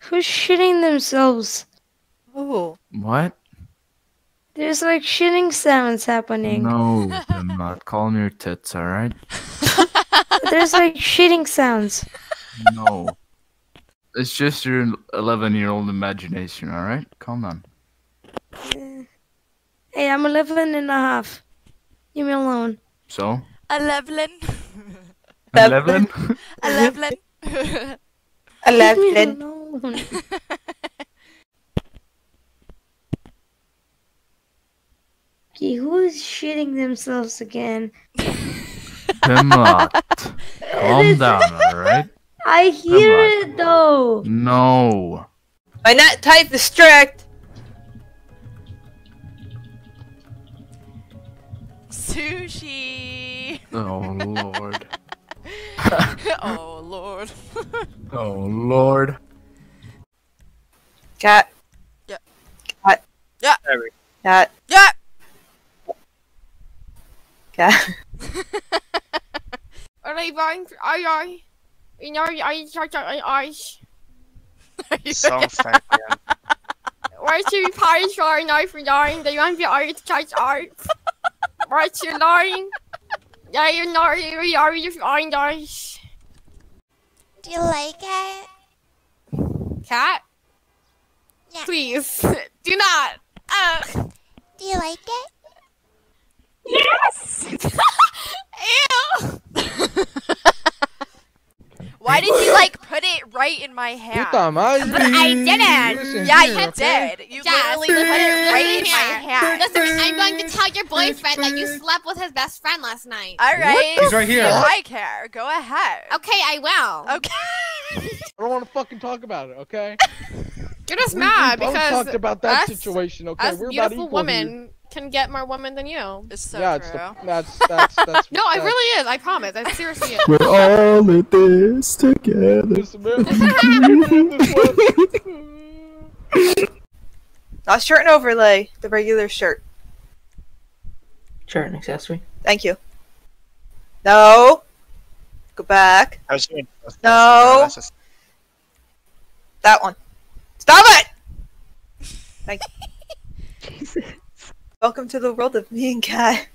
Who's shitting themselves? Oh. What? There's like shitting sounds happening. No, I'm not calling your tits, alright? There's like shitting sounds. No. It's just your 11-year-old imagination, alright? Calm down. Hey, I'm 11 and a half. Leave me alone. So? 11. 11? 11. 11. Okay, who's shitting themselves again? Come on. Calm down, alright? I hear it though. No. Why not type distract? Sushi. Oh Lord. Oh Lord. Oh Lord. Cat. Yeah. Cat. Yeah. Cat. Yeah. Cat. Are they buying for I? You know, I touch on ice. Something, yeah. Why should you pay for an eye for dying? They want the eye to touch art. Why should you lying? Yeah, you know, we are just on ice. Do you like it? Cat? Yeah. Please, do not. Do you like it? Yes! Ew! Why did you like put it right in my hand? But I didn't! Yeah, you did! You literally put it right in my hand! Listen, I'm going to tell your boyfriend that you slept with his best friend last night. Alright! He's right here! I care! Go ahead! Okay, I will! Okay! I don't want to fucking talk about it, okay? You're just mad because we talked about that situation, okay? We're about equal women. Can get more women than you. It's so yeah, true. That's no, it really is. I promise. I seriously is. We're all in this together. Not shirt and overlay. The regular shirt. Shirt and accessory. Thank you. No. Go back. No. That one. Stop it! Thank you. Welcome to the world of me and Kat.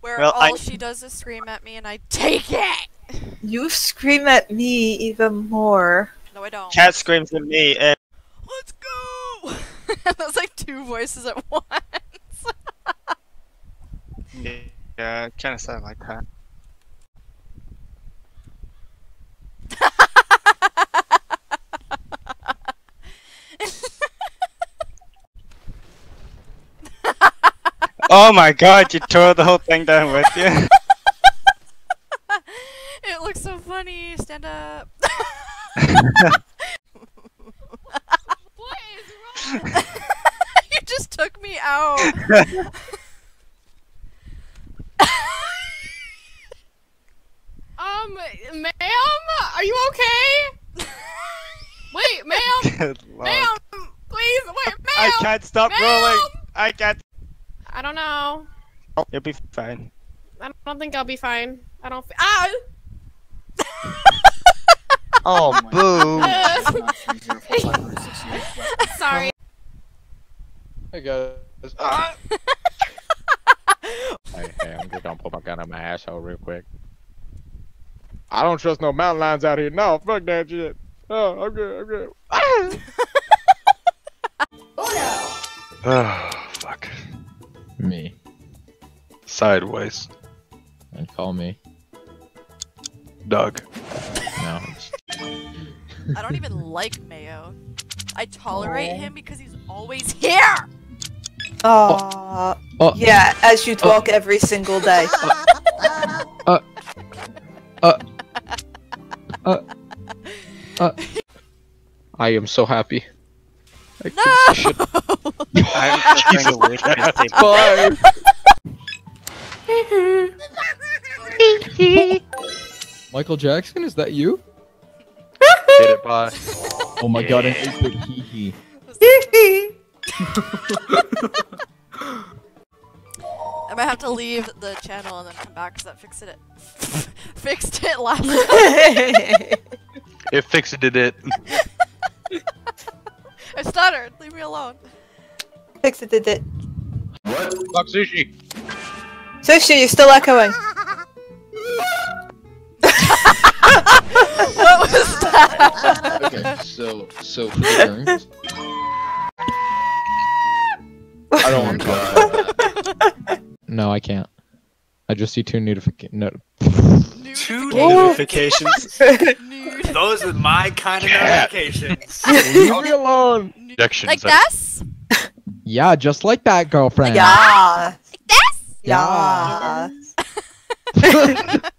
Where all she does is scream at me and I take it! You scream at me even more. No, I don't. Kat screams at me and... Let's go! That's like two voices at once. Yeah, it kinda sounded like that. Oh my god, you tore the whole thing down with you. It looks so funny. Stand up. What is wrong? You just took me out. Ma'am? Are you okay? Wait, ma'am? Ma'am, please, wait, ma'am! I can't stop rolling. I can't. I don't know. You'll be fine. I don't think I'll be fine. I don't. Ah! Oh, boo! Sorry. Hey guys. Hey, I'm just gonna put my gun on my asshole real quick. I don't trust no mountain lions out here. No, fuck that shit. Oh, I'm good. I'm good. Oh no! Oh, fuck. Me. Sideways. And call me. Doug. No. I don't even like Mayo. I tolerate him because he's always here! Aww. Oh. Yeah, as you talk every single day. I am so happy. No! I'm trying to wait for this table. Bye! Michael Jackson, is that you? Did it, bye. Oh my god, an 8-bit hee hee. might have to leave the channel and then come back because that fixed it. Fixed it last time. It fixed it. I stuttered. Leave me alone. Fixed it. What? Fuck sushi. Sushi, you're still echoing. What was that? Okay, so for the turns. I don't want to die. No, I can't. I just see two notifications. No. Two notifications? Those are my kind of notifications. Leave me alone. Like this? Yeah, just like that, girlfriend. Yeah. Like this? Yeah.